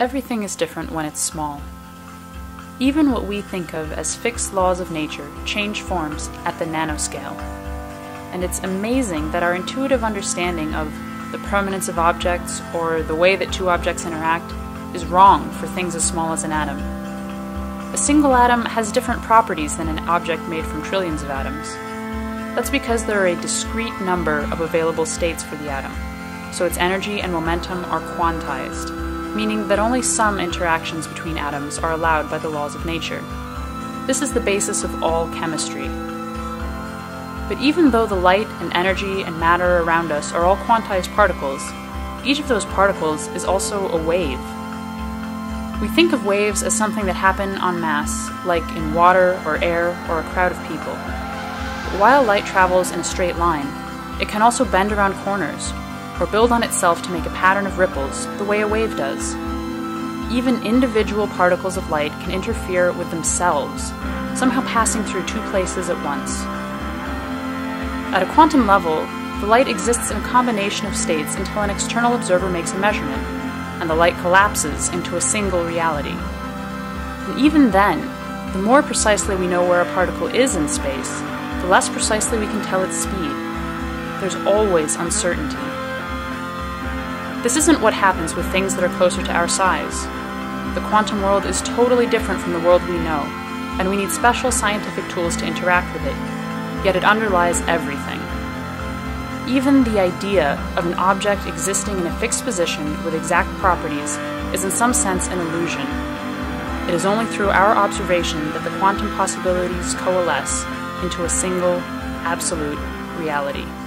Everything is different when it's small. Even what we think of as fixed laws of nature change forms at the nanoscale. And it's amazing that our intuitive understanding of the permanence of objects or the way that two objects interact is wrong for things as small as an atom. A single atom has different properties than an object made from trillions of atoms. That's because there are a discrete number of available states for the atom, so its energy and momentum are quantized, meaning that only some interactions between atoms are allowed by the laws of nature. This is the basis of all chemistry. But even though the light and energy and matter around us are all quantized particles, each of those particles is also a wave. We think of waves as something that happen en masse, like in water or air or a crowd of people. But while light travels in a straight line, it can also bend around corners, or build on itself to make a pattern of ripples, the way a wave does. Even individual particles of light can interfere with themselves, somehow passing through two places at once. At a quantum level, the light exists in a combination of states until an external observer makes a measurement, and the light collapses into a single reality. And even then, the more precisely we know where a particle is in space, the less precisely we can tell its speed. There's always uncertainty. This isn't what happens with things that are closer to our size. The quantum world is totally different from the world we know, and we need special scientific tools to interact with it, yet it underlies everything. Even the idea of an object existing in a fixed position with exact properties is in some sense an illusion. It is only through our observation that the quantum possibilities coalesce into a single, absolute reality.